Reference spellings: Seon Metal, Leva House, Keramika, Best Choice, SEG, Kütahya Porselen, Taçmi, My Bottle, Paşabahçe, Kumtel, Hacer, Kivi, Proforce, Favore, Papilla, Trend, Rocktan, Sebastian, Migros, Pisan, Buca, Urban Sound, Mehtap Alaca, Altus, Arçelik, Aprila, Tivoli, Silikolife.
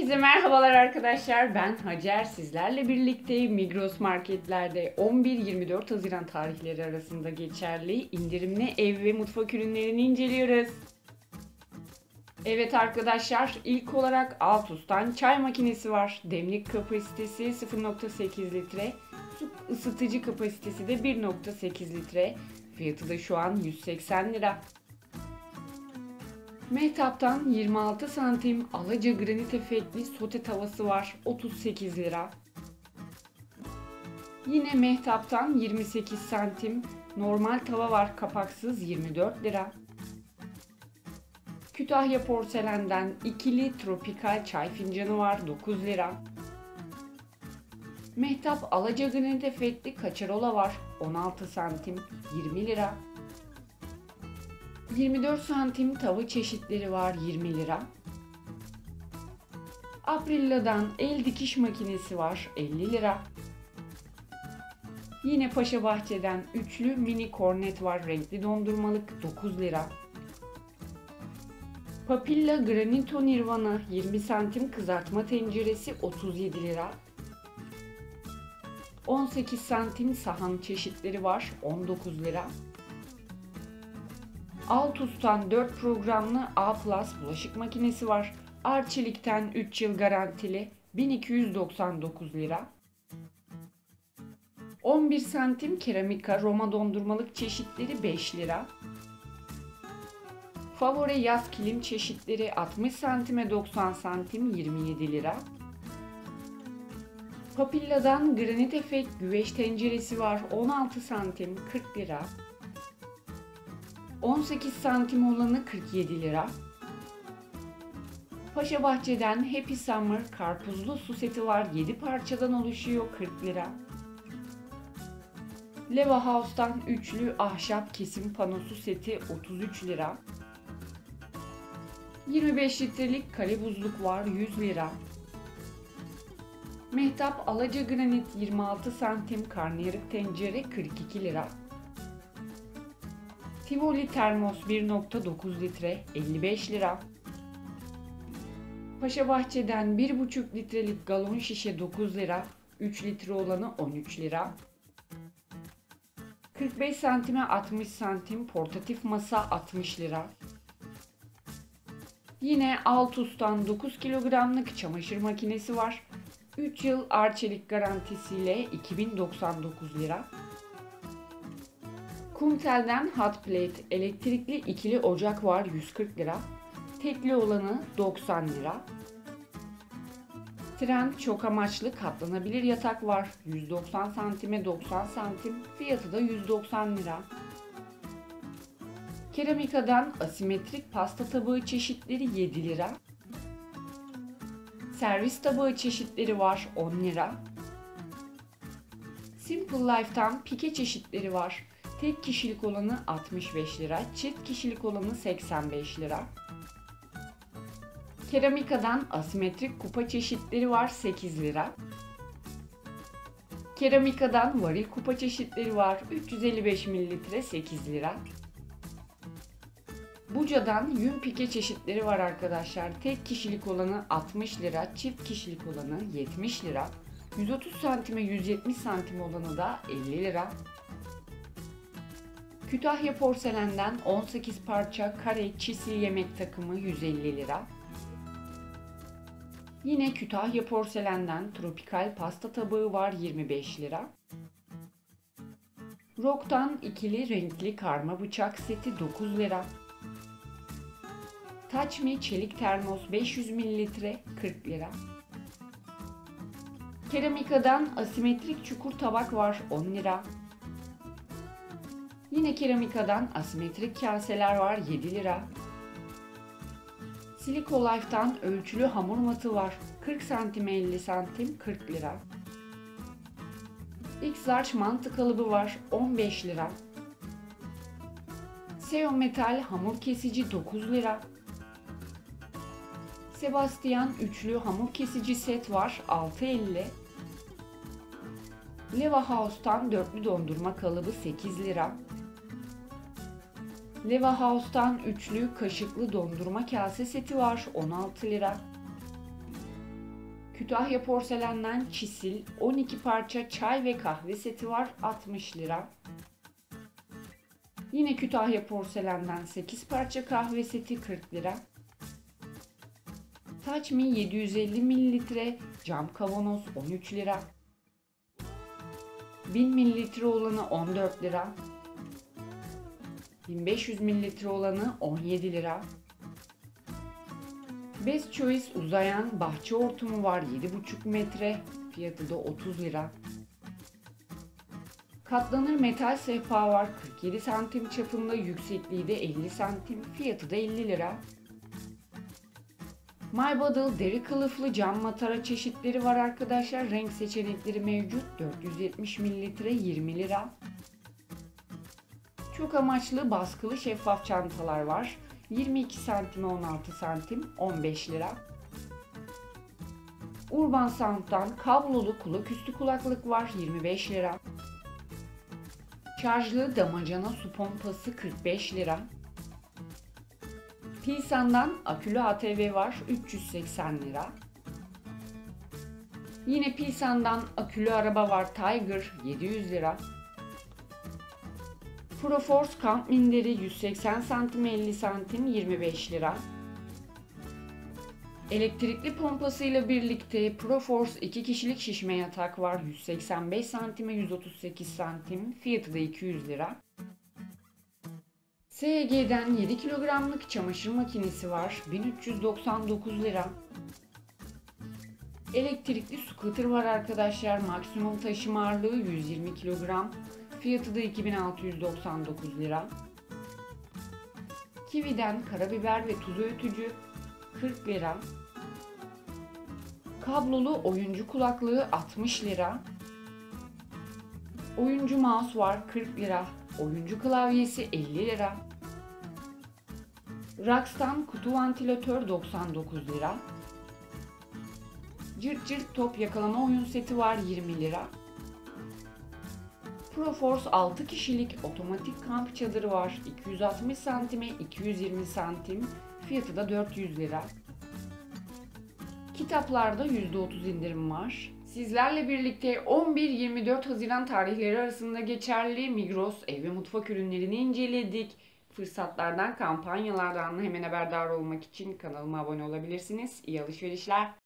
Herkese merhabalar arkadaşlar, ben Hacer, sizlerle birlikteyim. Migros marketlerde 11-24 Haziran tarihleri arasında geçerli indirimli ev ve mutfak ürünlerini inceliyoruz. Evet arkadaşlar, ilk olarak Altus'tan çay makinesi var. Demlik kapasitesi 0.8 litre, ısıtıcı kapasitesi de 1.8 litre. Fiyatı da şu an 180 lira. Mehtap'tan 26 santim Alaca granit efektli sote tavası var, 38 lira. Yine Mehtap'tan 28 santim normal tava var, kapaksız, 24 lira. Kütahya Porselen'den ikili tropikal çay fincanı var, 9 lira. Mehtap Alaca granit efektli kaçarola var, 16 santim, 20 lira. 24 santim tava çeşitleri var, 20 lira. Aprila'dan el dikiş makinesi var, 50 lira. Yine Paşabahçe'den üçlü mini kornet var, renkli dondurmalık, 9 lira. Papilla Granito Nirvana 20 santim kızartma tenceresi, 37 lira. 18 santim sahan çeşitleri var, 19 lira. Altus'tan 4 programlı A+ bulaşık makinesi var. Arçelik'ten 3 yıl garantili, 1299 lira. 11 santim keramika Roma dondurmalık çeşitleri, 5 lira. Favore yaz kilim çeşitleri 60 santime 90 santim, 27 lira. Papilla'dan granit efekt güveç tenceresi var, 16 santim, 40 lira. 18 santim olanı 47 lira. Paşabahçe'den Happy Summer karpuzlu su seti var, 7 parçadan oluşuyor, 40 lira. Leva House'tan üçlü ahşap kesim panosu seti, 33 lira. 25 litrelik kare buzluk var, 100 lira. Mehtap Alaca granit 26 santim karnıyarık tencere, 42 lira. Tivoli termos 1.9 litre, 55 lira. Paşabahçe'den 1.5 litrelik galon şişe, 9 lira. 3 litre olanı 13 lira. 45 santime 60 santim portatif masa, 60 lira. Yine Altus'tan 9 kilogramlık çamaşır makinesi var. 3 yıl Arçelik garantisiyle 2099 lira. Kumtel'den hot plate elektrikli ikili ocak var, 140 lira. Tekli olanı 90 lira. Trend çok amaçlı katlanabilir yatak var, 190 santime 90 santim, fiyatı da 190 lira. Keramika'dan asimetrik pasta tabağı çeşitleri, 7 lira. Servis tabağı çeşitleri var, 10 lira. Simple Life'tan pike çeşitleri var. Tek kişilik olanı 65 lira, çift kişilik olanı 85 lira. Keramika'dan asimetrik kupa çeşitleri var, 8 lira. Keramika'dan varil kupa çeşitleri var, 355 ml, 8 lira. Buca'dan yün pike çeşitleri var arkadaşlar. Tek kişilik olanı 60 lira, çift kişilik olanı 70 lira. 130 santime 170 santim olanı da 50 lira. Kütahya Porselen'den 18 parça kare çisi yemek takımı, 150 lira. Yine Kütahya Porselen'den tropikal pasta tabağı var, 25 lira. Rocktan ikili renkli karma bıçak seti, 9 lira. Taçmi çelik termos 500 ml, 40 lira. Keramika'dan asimetrik çukur tabak var, 10 lira. Yine Keramika'dan asimetrik kaseler var, 7 lira. Silikolife'tan ölçülü hamur matı var, 40 santim 50 santim, 40 lira. X-Large mantı kalıbı var, 15 lira. Seon Metal hamur kesici, 9 lira. Sebastian üçlü hamur kesici set var, 6.50. Leva House'tan dörtlü dondurma kalıbı, 8 lira. Leva House'tan üçlü kaşıklı dondurma kase seti var, 16 lira. Kütahya porselenden çisil, 12 parça çay ve kahve seti var, 60 lira. Yine Kütahya porselenden 8 parça kahve seti 40 lira. Taçmi 750 ml cam kavanoz 13 lira. 1000 ml olanı 14 lira. 1500 ml olanı 17 lira. Best Choice uzayan bahçe hortumu var 7,5 metre, fiyatı da 30 lira. Katlanır metal sehpa var 47 santim çapında, yüksekliği de 50 santim, fiyatı da 50 lira. My Bottle deri kılıflı cam matara çeşitleri var arkadaşlar, renk seçenekleri mevcut, 470 ml 20 lira. Çok amaçlı baskılı şeffaf çantalar var. 22 santime 16 santim 15 lira. Urban Sound'dan kablolu kulaküstü kulaklık var 25 lira. Şarjlı damacana su pompası 45 lira. Pisan'dan akülü ATV var 380 lira. Yine Pisan'dan akülü araba var Tiger 700 lira. Proforce kamp minderi 180 santim 50 santim 25 lira. Elektrikli pompasıyla birlikte Proforce 2 kişilik şişme yatak var 185 santime 138 santim, fiyatı da 200 lira. SEG'den 7 kilogramlık çamaşır makinesi var 1399 lira. Elektrikli scooter var arkadaşlar, maksimum taşıma ağırlığı 120 kilogram. Fiyatı da 2699 lira. Kivi'den karabiber ve tuz öğütücü 40 lira. Kablolu oyuncu kulaklığı 60 lira. Oyuncu mouse var 40 lira. Oyuncu klavyesi 50 lira. Rocktan kutu ventilatör 99 lira. Cırt cırt top yakalama oyun seti var 20 lira. Proforce 6 kişilik otomatik kamp çadırı var 260 santime 220 santim, fiyatı da 400 lira. Kitaplarda %30 indirim var. Sizlerle birlikte 11-24 Haziran tarihleri arasında geçerli Migros ev ve mutfak ürünlerini inceledik. Fırsatlardan, kampanyalardan hemen haberdar olmak için kanalıma abone olabilirsiniz. İyi alışverişler.